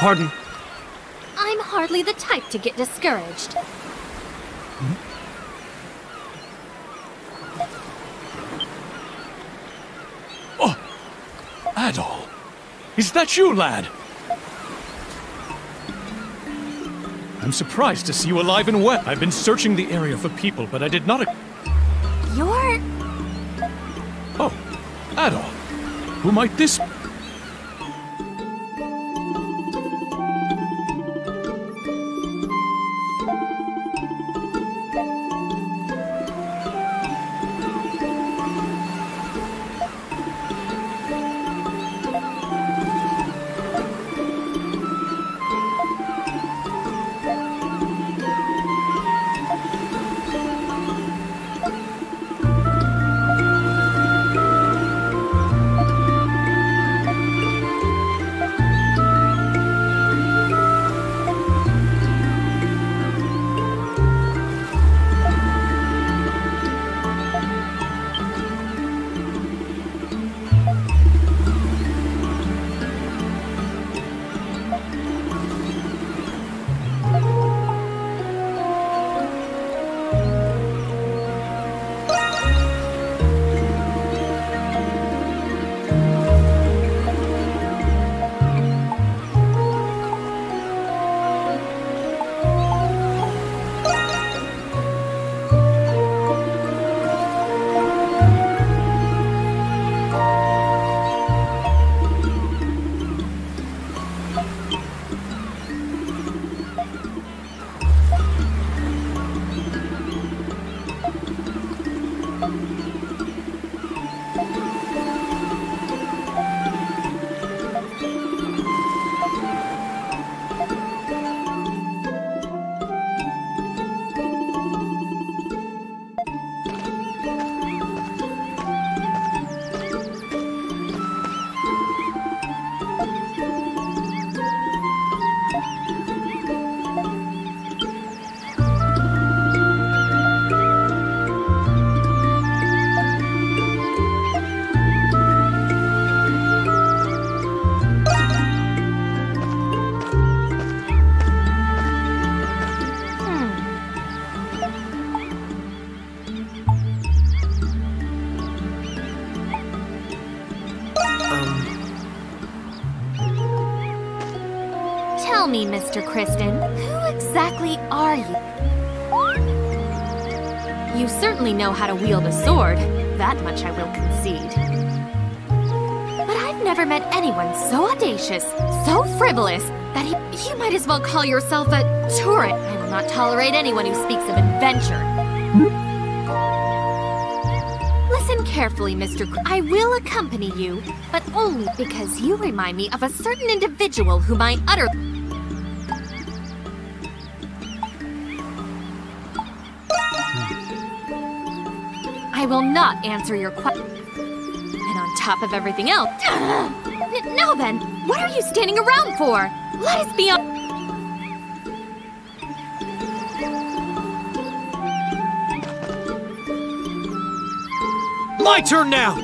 Pardon? I'm hardly the type to get discouraged. Hmm? Oh! Adol! Is that you, lad? I'm surprised to see you alive and well. I've been searching the area for people, but I did not... You're... Oh, Adol. Who might this... Tell me, Mr. Kristen, who exactly are you? You certainly know how to wield a sword, that much I will concede. But I've never met anyone so audacious, so frivolous, that you might as well call yourself a tourist. I will not tolerate anyone who speaks of adventure. Listen carefully, Mr. I will accompany you, but only because you remind me of a certain individual whom I utterly... I will not answer your question. And on top of everything else... Now then, what are you standing around for? Let us be on... My turn now!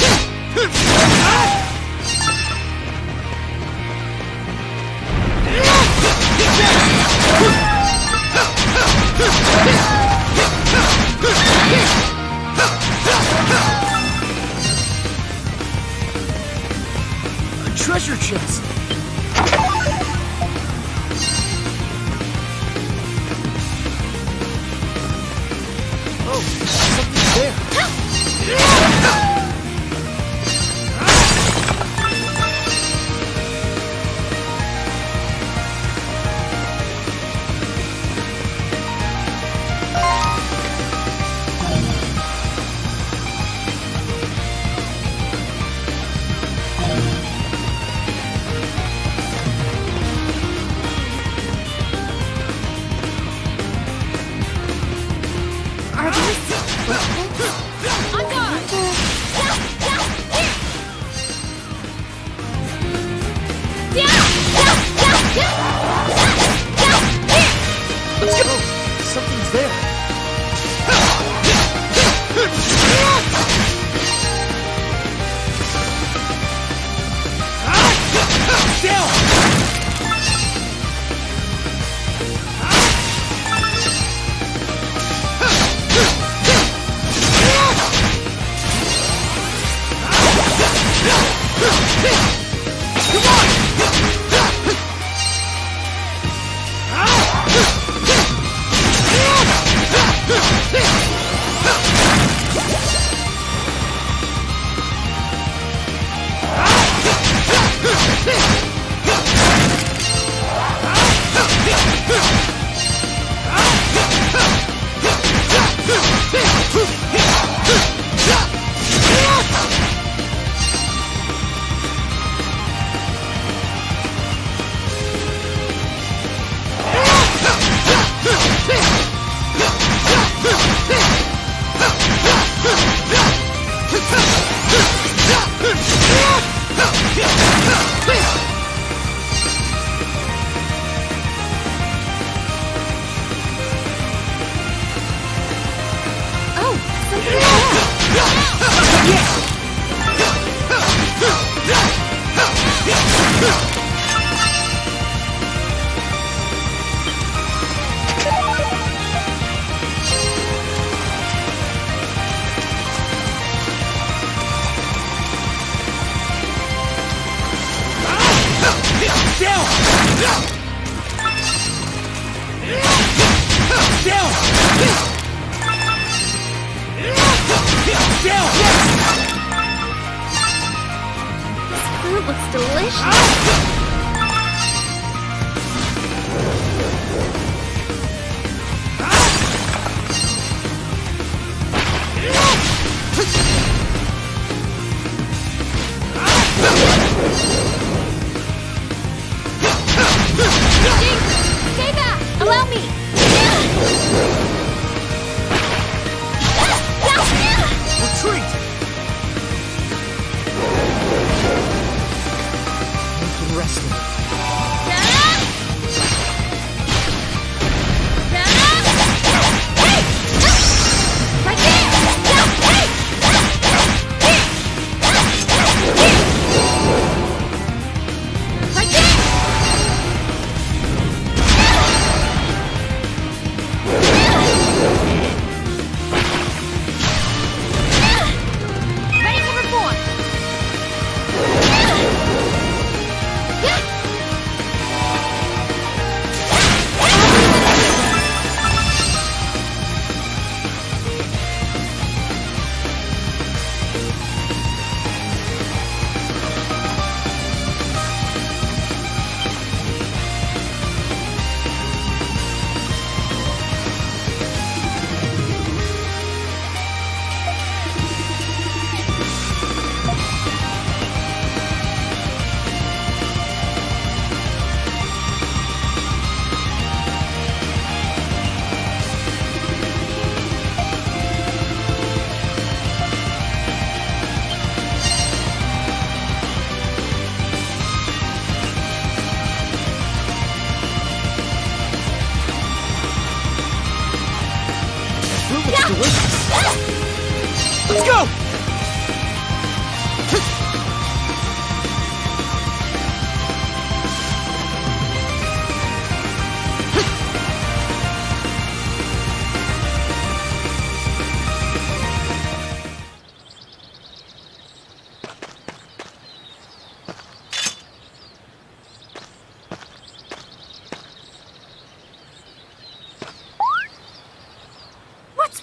What?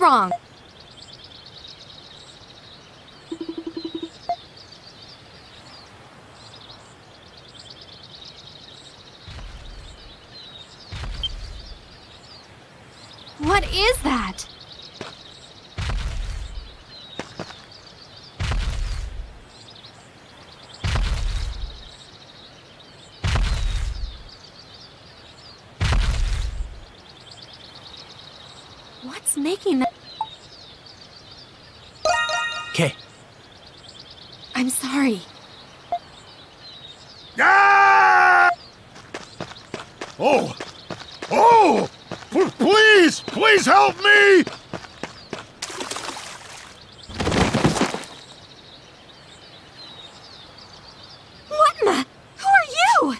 Wrong. What is that? What's making that? okay. I'm sorry. Ah! Oh! Oh! Please! Please help me! What in the... Who are you?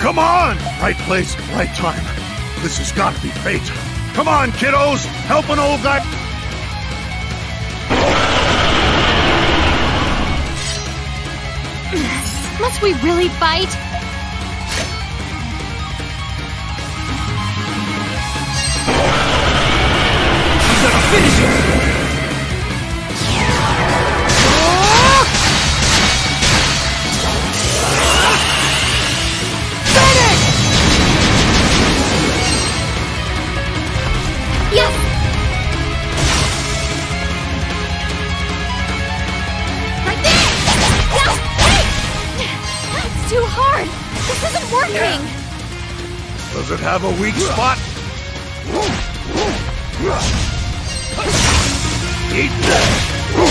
Come on! Right place, right time. This has got to be fate. Come on, kiddos! Help an old guy! Must we really fight? I'm gonna finish it! Yes! Right there! No! Wait! That's too hard! This isn't working! Does it have a weak spot? Eat that! Eat that!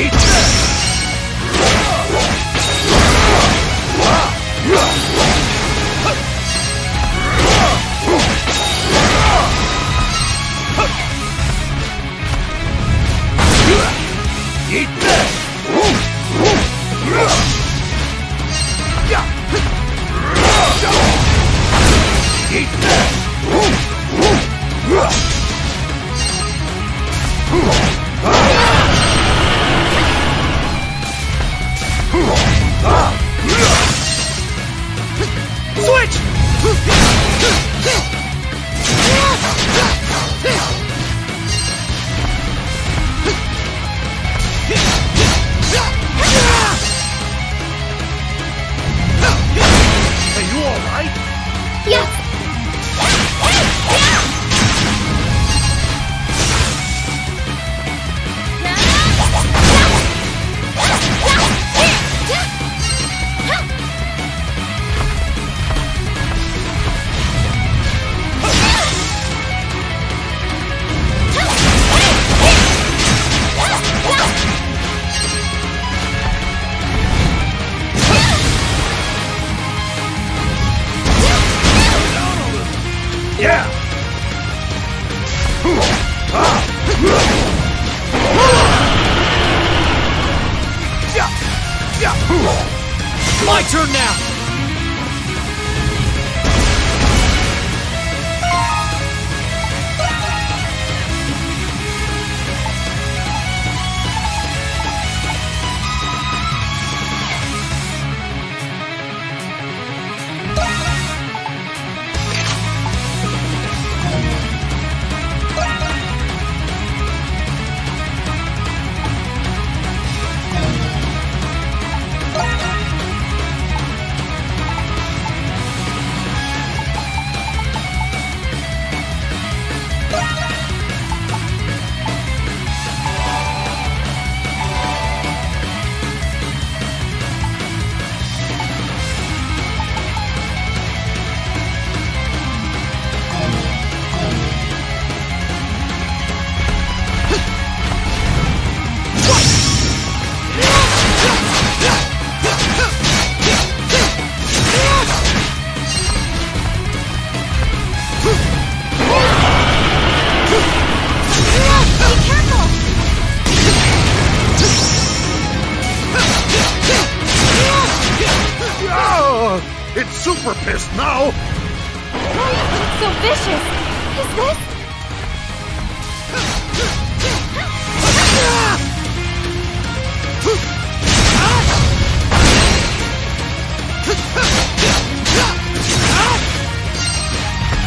Eat this! Eat this! Switch! My turn now! It's super pissed now! It's so vicious! Is this?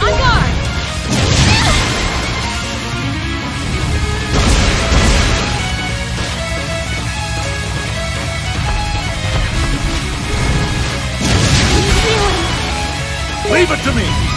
On guard! Leave it to me! Hey!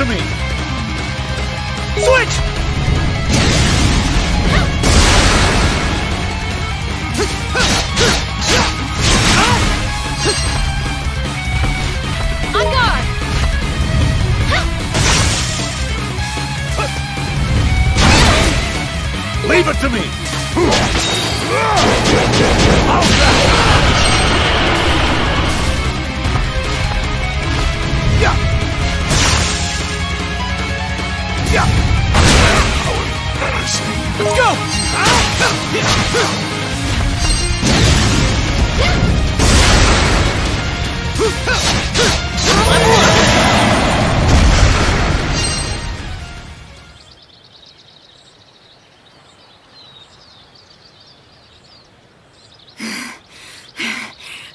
to me! Switch! On guard! Leave it to me! Yeah. How embarrassing. Let's go!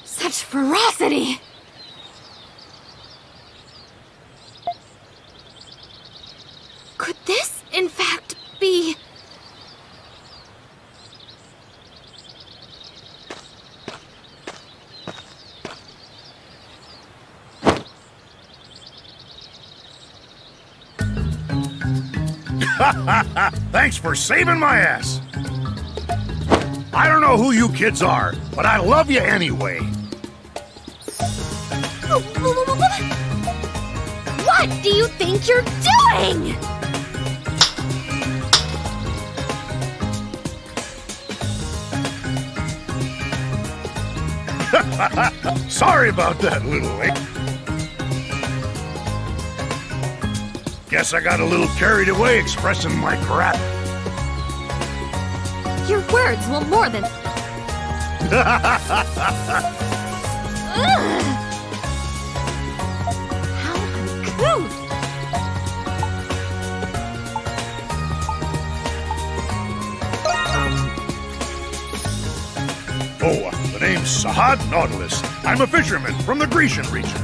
Such ferocity! Thanks for saving my ass. I don't know who you kids are, but I love you anyway. What do you think you're doing? Sorry about that, little lady. Guess I got a little carried away expressing my crap. Your words will more than... How uncouth! The name's Sahad Nautilus. I'm a fisherman from the Grecian region.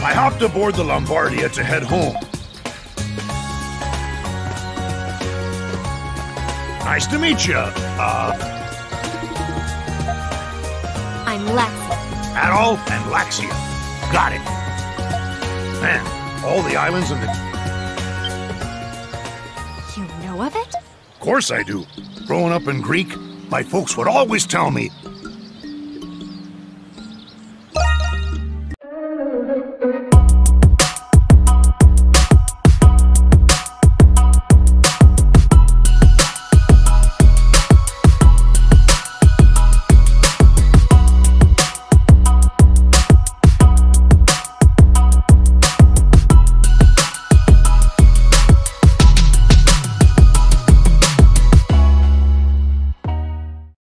I hopped aboard the Lombardia to head home. Nice to meet you. I'm Laxia. Adol and Laxia. Got it. Man, all the islands in the... You know of it? Of course I do. Growing up in Greek, my folks would always tell me